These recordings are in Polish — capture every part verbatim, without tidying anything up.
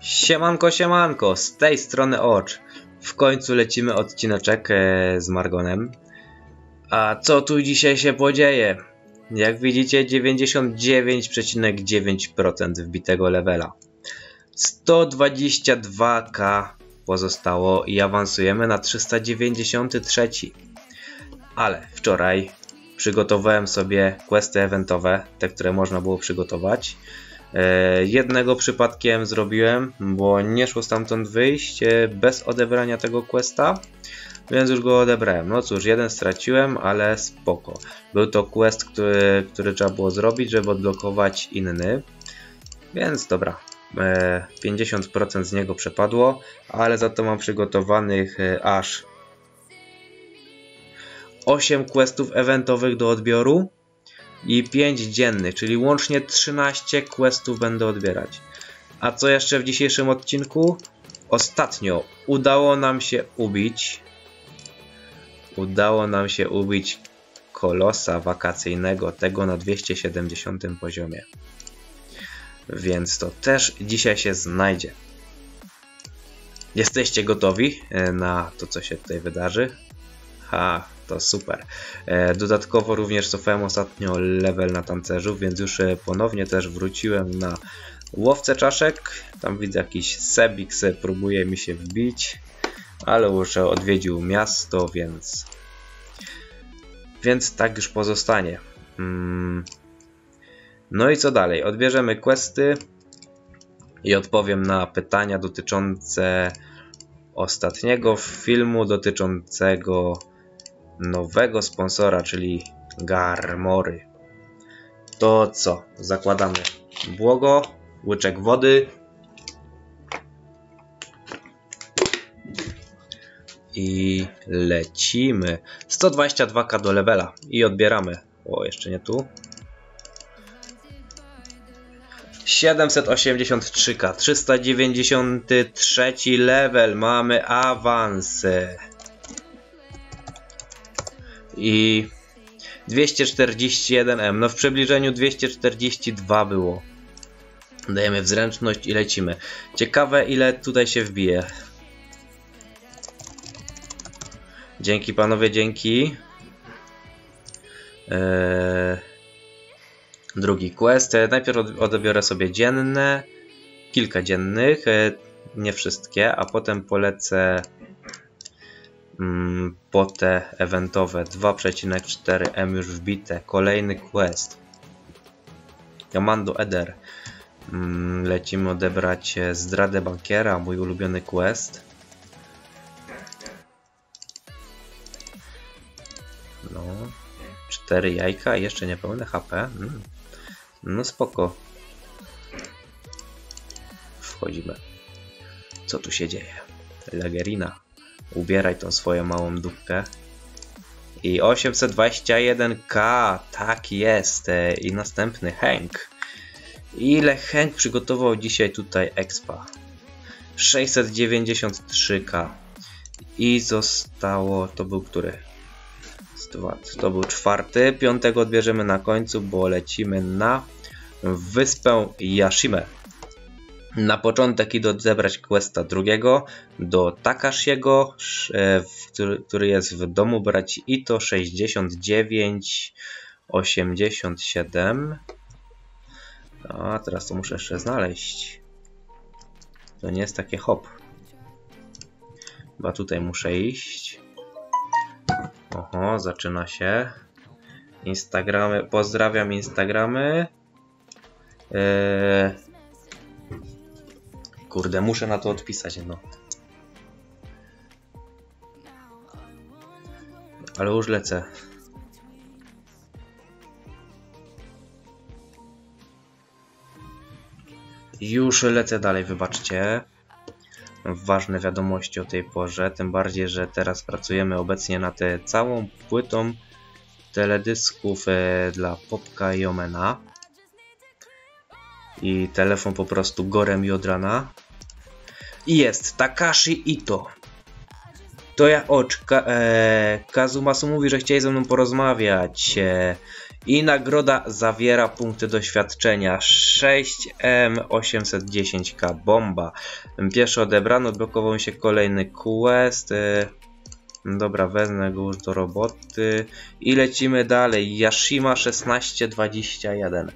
Siemanko, siemanko, z tej strony Ocz. W końcu lecimy odcineczek z Margonem. A co tu dzisiaj się podzieje? Jak widzicie, dziewięćdziesiąt dziewięć przecinek dziewięć procent wbitego levela. sto dwadzieścia dwa ka pozostało i awansujemy na trzysta dziewięćdziesiąt trzy. Ale wczoraj przygotowałem sobie questy eventowe, te, które można było przygotować. Jednego przypadkiem zrobiłem, bo nie szło stamtąd wyjść bez odebrania tego questa, więc już go odebrałem. No cóż, jeden straciłem, ale spoko. Był to quest, który, który trzeba było zrobić, żeby odblokować inny, więc dobra, pięćdziesiąt procent z niego przepadło, ale za to mam przygotowanych aż osiem questów eventowych do odbioru i pięć dziennych, czyli łącznie trzynaście questów będę odbierać. A co jeszcze w dzisiejszym odcinku? Ostatnio udało nam się ubić udało nam się ubić kolosa wakacyjnego, tego na dwieście siedemdziesiątym poziomie, więc to też dzisiaj się znajdzie. Jesteście gotowi na to, co się tutaj wydarzy? Ha, to super. Dodatkowo również cofałem ostatnio level na tancerzu, więc już ponownie też wróciłem na łowcę czaszek. Tam widzę jakiś sebik, se próbuje mi się wbić, ale już odwiedził miasto, więc więc tak już pozostanie. Hmm. No i co dalej? Odbierzemy questy i odpowiem na pytania dotyczące ostatniego filmu, dotyczącego nowego sponsora, czyli Garmory. To co? Zakładamy błogo, łyczek wody i lecimy. sto dwadzieścia dwa ka do levela i odbieramy. O, jeszcze nie tu. siedemset osiemdziesiąt trzy ka, trzysta dziewięćdziesiąty trzeci level, mamy awans. I dwieście czterdzieści jeden em, no w przybliżeniu dwieście czterdzieści dwa było. Dajemy w zręczność i lecimy. Ciekawe, ile tutaj się wbije. Dzięki panowie, dzięki. Eee... Drugi quest. Najpierw odebiorę sobie dzienne, kilka dziennych, nie wszystkie, a potem polecę po te eventowe. Dwa przecinek cztery em już wbite. Kolejny quest. Komando Eder. Lecimy odebrać zdradę bankiera, mój ulubiony quest. No, cztery jajka, jeszcze niepełne H P. Hmm. No spoko. Wchodzimy. Co tu się dzieje? Lagerina. Ubieraj tą swoją małą dupkę. I osiemset dwadzieścia jeden ka. Tak jest. I następny Hank. Ile Hank przygotował dzisiaj tutaj expa? sześćset dziewięćdziesiąt trzy ka. I zostało... To był który? To był czwarty. Piątego odbierzemy na końcu, bo lecimy na wyspę Yashimę. Na początek idę odebrać questa drugiego do Takashiego, który jest w domu braci Ito, sześćdziesiąt dziewięć osiemdziesiąt siedem. A teraz to muszę jeszcze znaleźć. To nie jest takie hop. Chyba tutaj muszę iść. Oho, zaczyna się. Instagramy, pozdrawiam Instagramy. Yy... Kurde, muszę na to odpisać, no. Ale już lecę. Już lecę dalej, wybaczcie. Ważne wiadomości o tej porze, tym bardziej, że teraz pracujemy obecnie nad całą płytą teledysków dla Popka i Omena. I telefon po prostu gorem i od rana. I jest Takashi Ito. To ja oczka. E, Kazumasu mówi, że chcieli ze mną porozmawiać. E, I nagroda zawiera punkty doświadczenia sześć em osiemset dziesięć ka bomba. Pierwszy odebrano, odblokował się kolejny quest. Dobra, wezmę go już do roboty. I lecimy dalej. Yashima szesnaście dwadzieścia jeden.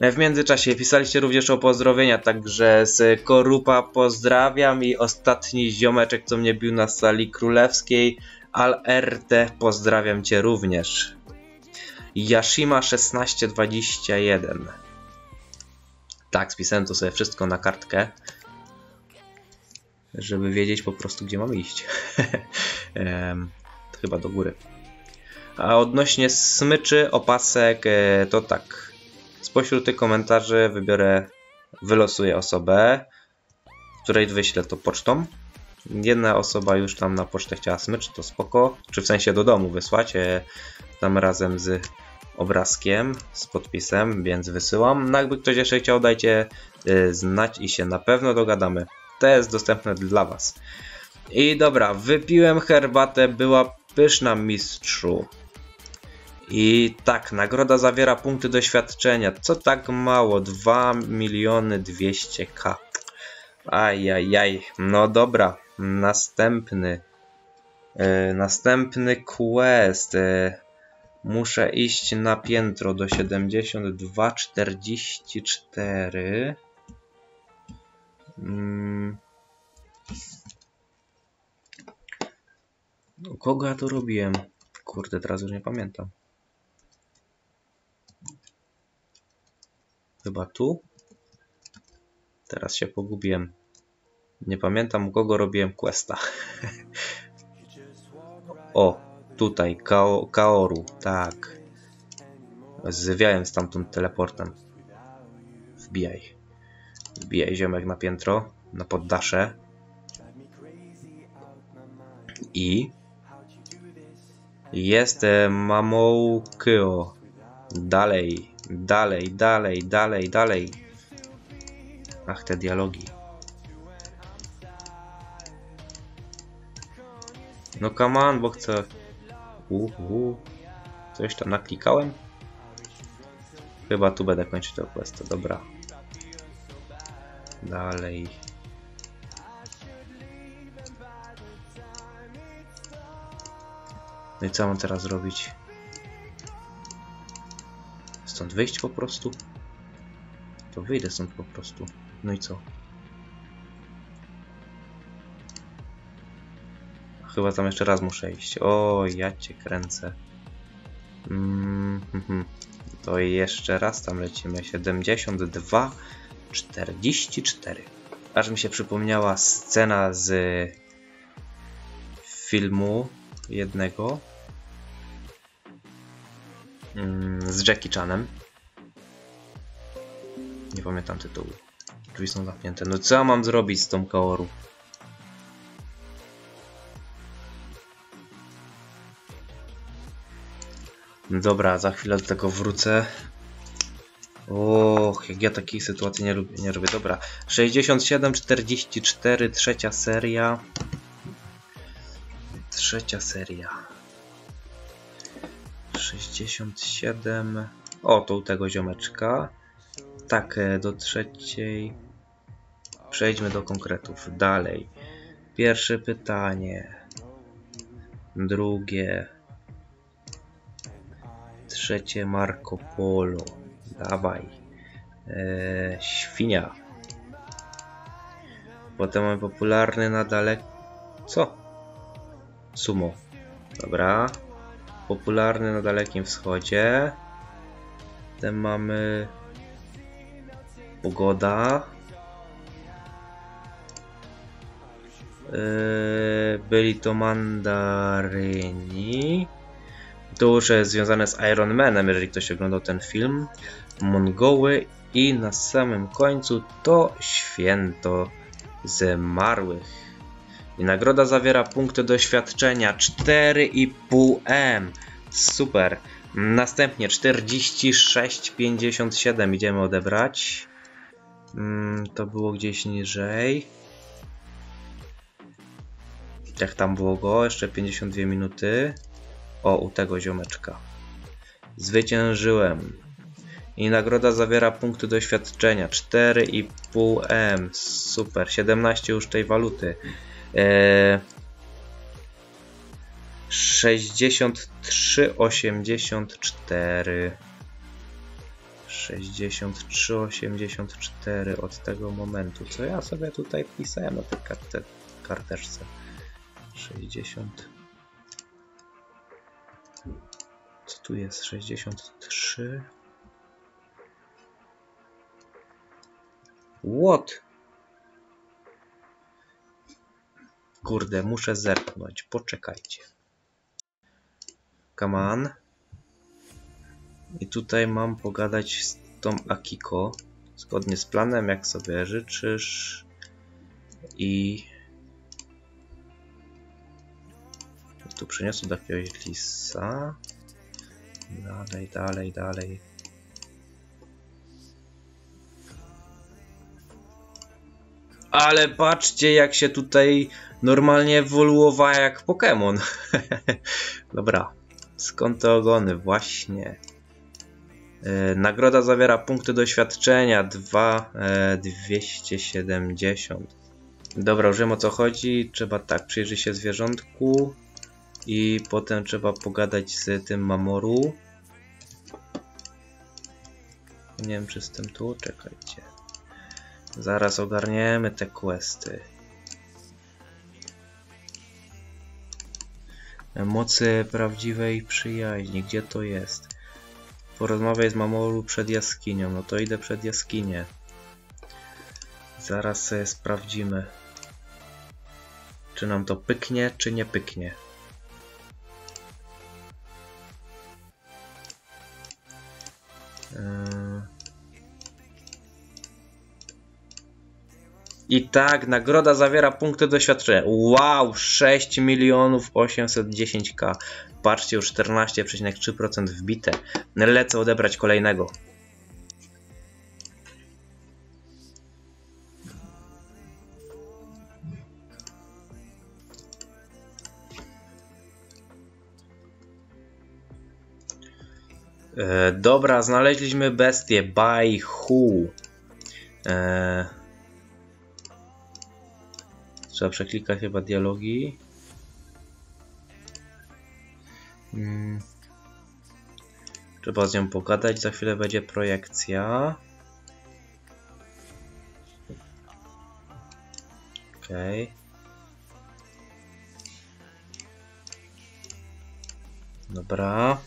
W międzyczasie pisaliście również o pozdrowienia, także z Korupa pozdrawiam i ostatni ziomeczek, co mnie bił na sali królewskiej, Al R T, pozdrawiam cię również. Yashima szesnaście dwadzieścia jeden. Tak, spisałem to sobie wszystko na kartkę, żeby wiedzieć po prostu, gdzie mam iść. Chyba do góry. A odnośnie smyczy, opasek, to tak. Spośród tych komentarzy wybiorę, wylosuję osobę, której wyślę to pocztą. Jedna osoba już tam na pocztę chciała smycz, to spoko. Czy w sensie do domu wysłać, tam razem z obrazkiem, z podpisem, więc wysyłam. No jakby ktoś jeszcze chciał, dajcie znać i się na pewno dogadamy. To jest dostępne dla was. I dobra, wypiłem herbatę, była pyszna, mistrzu. I tak, nagroda zawiera punkty doświadczenia. Co tak mało? dwa miliony dwieście ka. Ajajaj. No dobra. Następny. Yy, następny quest. Yy, muszę iść na piętro do siedemdziesiąt dwa czterdzieści cztery. Yy. Kogo ja to robiłem? Kurde, teraz już nie pamiętam. Chyba tu? Teraz się pogubiłem. Nie pamiętam, u kogo robiłem questa. O, tutaj, Kao, Kaoru, tak. Zwijałem stamtąd teleportem. Wbijaj. Wbijaj ziomek na piętro, na poddasze. I... Jest Mamou Kyo. Dalej. Dalej, dalej, dalej, dalej. Ach, te dialogi. No come on, bo chcę... Uhu. Coś tam naklikałem? Chyba tu będę kończyć tę questę, dobra. Dalej. No i co mam teraz robić? Stąd wyjść po prostu? To wyjdę stąd po prostu. No i co? Chyba tam jeszcze raz muszę iść. O, ja cię kręcę. Mm-hmm. To jeszcze raz tam lecimy. siedemdziesiąt dwa czterdzieści cztery. Aż mi się przypomniała scena z filmu jednego. Z Jackie Chanem. Nie pamiętam tytułu. Drzwi są zamknięte. No co ja mam zrobić z tą Kaoru? Dobra, za chwilę do tego wrócę. Och, jak ja takich sytuacji nie lubię, nie robię. Dobra, sześćdziesiąt siedem czterdzieści cztery, trzecia seria. Trzecia seria. sześćdziesiąt siedem. O, to u tego ziomeczka. Tak, do trzeciej. Przejdźmy do konkretów. Dalej. Pierwsze pytanie. Drugie. Trzecie Marco Polo. Dawaj. Eee, świnia. Potem mamy popularny na daleko. Co? Sumo. Dobra. Popularny na Dalekim Wschodzie. Potem mamy pogoda. Byli to mandaryni. To już jest związane z Iron Manem, jeżeli ktoś oglądał ten film. Mongoły i na samym końcu to święto zmarłych. I nagroda zawiera punkty doświadczenia cztery i pół em. Super. Następnie czterdzieści sześć pięćdziesiąt siedem idziemy odebrać. Mm, to było gdzieś niżej. Jak tam było go? Jeszcze pięćdziesiąt dwie minuty. O, u tego ziomeczka. Zwyciężyłem. I nagroda zawiera punkty doświadczenia. cztery i pół em. Super. siedemnaście już tej waluty. Eee, sześćdziesiąt trzy osiemdziesiąt cztery. sześćdziesiąt trzy osiemdziesiąt cztery od tego momentu. Co ja sobie tutaj pisałem na tej karte, karteczce? sześćdziesiąt. Co tu jest? sześćdziesiąt trzy. What? Kurde, muszę zerknąć. Poczekajcie. Come on. I tutaj mam pogadać z tą Akiko. Zgodnie z planem, jak sobie życzysz. I... tu przeniosłem do jakiegoś lisa. Dalej, dalej, dalej. Ale patrzcie, jak się tutaj normalnie ewoluowała jak Pokémon. Dobra. Skąd te ogony? Właśnie. Yy, nagroda zawiera punkty doświadczenia. dwa, dwieście siedemdziesiąt. Dobra, już wiem, o co chodzi. Trzeba tak, przyjrzeć się zwierzątku. I potem trzeba pogadać z tym Mamoru. Nie wiem, czy z tym tu, czekajcie. Zaraz ogarniemy te questy. Mocy prawdziwej przyjaźni. Gdzie to jest? Porozmawiaj z Mamoru przed jaskinią. No to idę przed jaskinię. Zaraz sobie sprawdzimy, czy nam to pyknie, czy nie pyknie. I tak, nagroda zawiera punkty doświadczenia. Wow, sześć milionów osiemset dziesięć tysięcy. Patrzcie, już czternaście przecinek trzy procent wbite. Lecę odebrać kolejnego. E, dobra, znaleźliśmy bestię Baihu. E, trzeba przeklikać chyba dialogi. Hmm. Trzeba z nią pogadać. Za chwilę będzie projekcja. Okej. Okay. Dobra.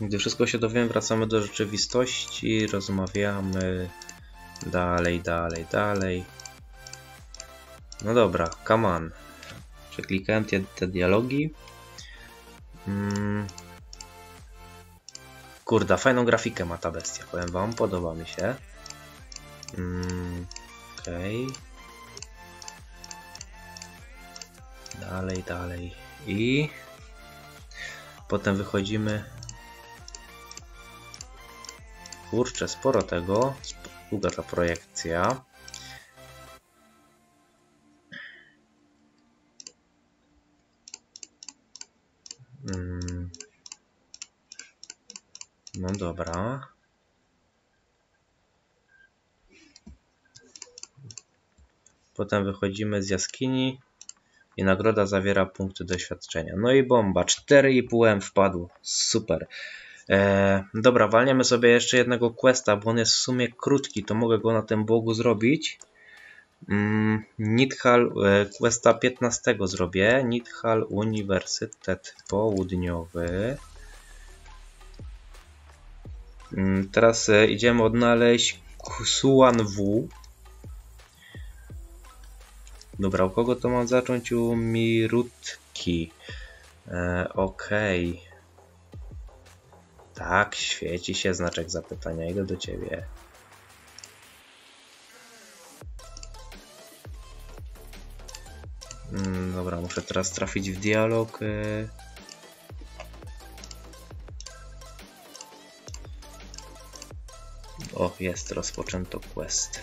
Gdy wszystko się dowiem, wracamy do rzeczywistości, rozmawiamy dalej, dalej, dalej. No dobra, come on. Przeklikałem te, te dialogi. Mm. Kurda, fajną grafikę ma ta bestia, powiem wam, podoba mi się. Mm. Okej. Okay. Dalej, dalej i... potem wychodzimy... Kurczę, sporo tego. Długa ta projekcja. Hmm. No dobra. Potem wychodzimy z jaskini i nagroda zawiera punkty doświadczenia. No i bomba. cztery i pół em wpadł. Super. Eee, dobra, walniemy sobie jeszcze jednego questa, bo on jest w sumie krótki, to mogę go na tym bogu zrobić. Mm, Nithal, e, questa piętnastego zrobię. Nithal, Uniwersytet Południowy. Mm, teraz e, idziemy odnaleźć Suan Wu. Dobra, u kogo to mam zacząć? U Mirutki. E, Okej. Okay. Tak, świeci się znaczek zapytania. Idę do ciebie. Dobra, muszę teraz trafić w dialog. O, jest, rozpoczęto quest.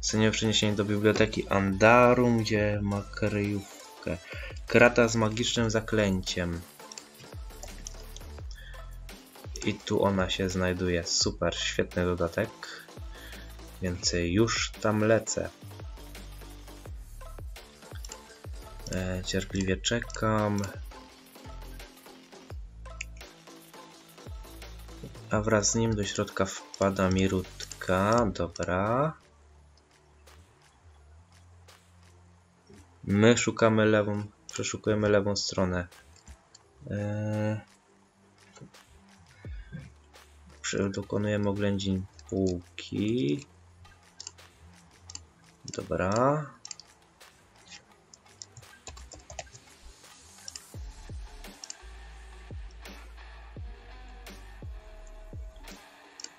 Senior przeniesienie do biblioteki Andarum, gdzie ma kryjówkę. Krata z magicznym zaklęciem. I tu ona się znajduje. Super, świetny dodatek. Więc już tam lecę. E, cierpliwie czekam. A wraz z nim do środka wpada Mirutka. Dobra. My szukamy lewą, przeszukujemy lewą stronę. Eee, dokonujemy oględzin półki. Dobra.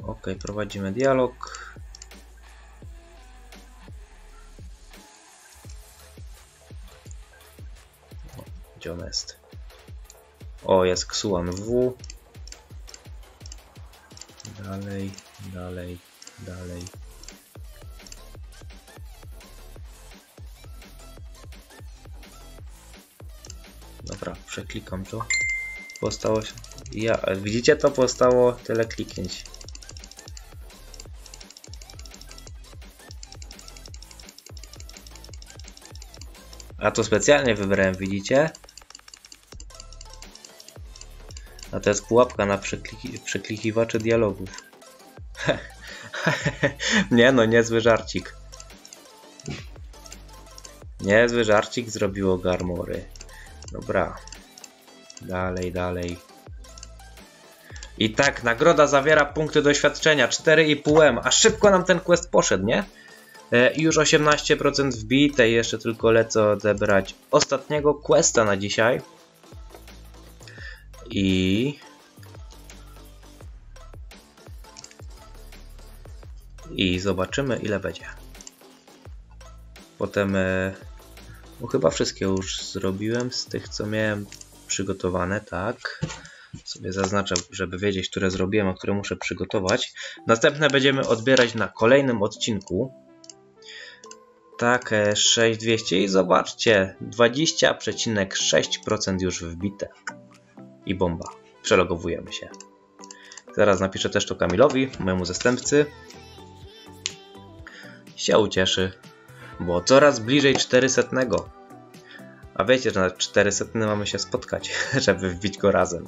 Ok, prowadzimy dialog. Gdzie ona jest? O, jest Suan Wu. Dalej, dalej, dalej. Dobra, przeklikam to. Powstało się... Ja, widzicie, to powstało tyle kliknięć. A to specjalnie wybrałem, widzicie? A to jest pułapka na przekliki przeklikiwaczy dialogów. Nie no, niezły żarcik. Niezły żarcik zrobiło Garmory. Dobra. Dalej, dalej. I tak, nagroda zawiera punkty doświadczenia. cztery i pół em. A szybko nam ten quest poszedł, nie? I już osiemnaście procent wbite. Jeszcze tylko lecę odebrać ostatniego questa na dzisiaj. I... I zobaczymy, ile będzie. Potem... No chyba wszystkie już zrobiłem z tych, co miałem przygotowane, tak. Sobie zaznaczę, żeby wiedzieć, które zrobiłem, a które muszę przygotować. Następne będziemy odbierać na kolejnym odcinku. Tak, sześć tysięcy dwieście i zobaczcie, dwadzieścia przecinek sześć procent już wbite. I bomba, przelogowujemy się. Zaraz napiszę też to Kamilowi, mojemu zastępcy. Się ucieszy, bo coraz bliżej czterysta. A wiecie, że na czterysta mamy się spotkać, żeby wbić go razem.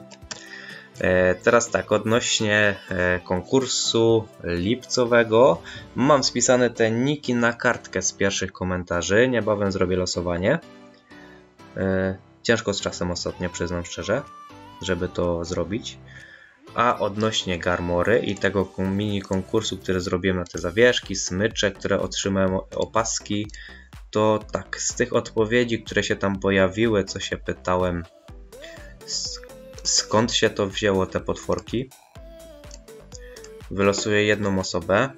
Teraz tak, odnośnie konkursu lipcowego, mam spisane te niki na kartkę z pierwszych komentarzy, niebawem zrobię losowanie. Ciężko z czasem ostatnio, przyznam szczerze, żeby to zrobić. A odnośnie Garmory i tego mini konkursu, który zrobiłem na te zawieszki, smycze, które otrzymałem, opaski, to tak, z tych odpowiedzi, które się tam pojawiły, co się pytałem, skąd się to wzięło, te potworki? Wylosuję jedną osobę,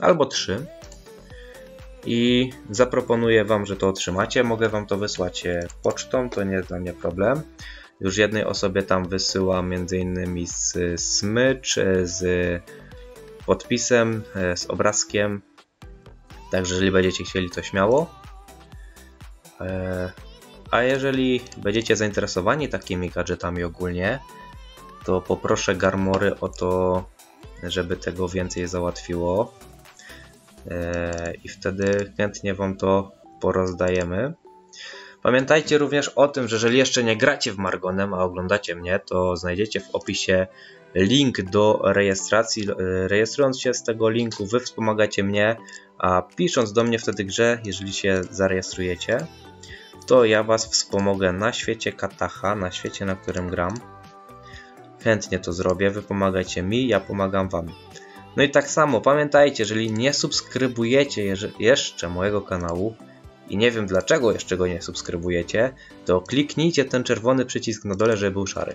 albo trzy. I zaproponuję wam, że to otrzymacie. Mogę wam to wysłać pocztą, to nie jest dla mnie problem. Już jednej osobie tam wysyłam między innymi z smycz, z podpisem, z obrazkiem. Także jeżeli będziecie chcieli, to śmiało. A jeżeli będziecie zainteresowani takimi gadżetami ogólnie, to poproszę Garmory o to, żeby tego więcej załatwiło. I wtedy chętnie wam to porozdajemy. Pamiętajcie również o tym, że jeżeli jeszcze nie gracie w Margonem, a oglądacie mnie, to znajdziecie w opisie link do rejestracji. Rejestrując się z tego linku, wy wspomagacie mnie, a pisząc do mnie w tej grze, jeżeli się zarejestrujecie, to ja was wspomogę na świecie Katacha, na świecie, na którym gram. Chętnie to zrobię, wy pomagajcie mi, ja pomagam wam. No i tak samo, pamiętajcie, jeżeli nie subskrybujecie jeszcze mojego kanału i nie wiem dlaczego jeszcze go nie subskrybujecie, to kliknijcie ten czerwony przycisk na dole, żeby był szary.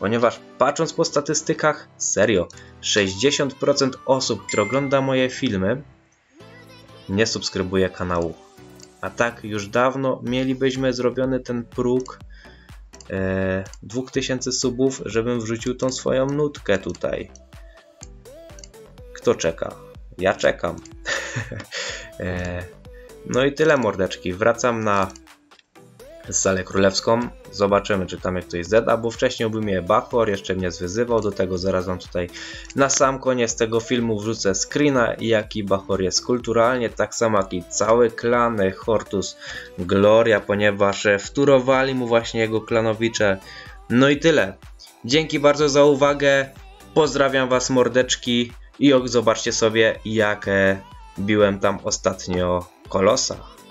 Ponieważ patrząc po statystykach, serio, sześćdziesiąt procent osób, które ogląda moje filmy, nie subskrybuje kanału. A tak już dawno mielibyśmy zrobiony ten próg e, dwa tysiące subów, żebym wrzucił tą swoją nutkę tutaj. Kto czeka? Ja czekam. e, no i tyle, mordeczki. Wracam na salę królewską. Zobaczymy, czy tam jest ktoś Z, albo wcześniej by mnie Bachor jeszcze mnie zwyzywał, do tego zaraz wam tutaj na sam koniec tego filmu wrzucę screena, jaki Bachor jest kulturalnie, tak samo jak i cały klan Hortus Gloria, ponieważ wtórowali mu właśnie jego klanowicze. No i tyle. Dzięki bardzo za uwagę, pozdrawiam was mordeczki i zobaczcie sobie, jak biłem tam ostatnio kolosa.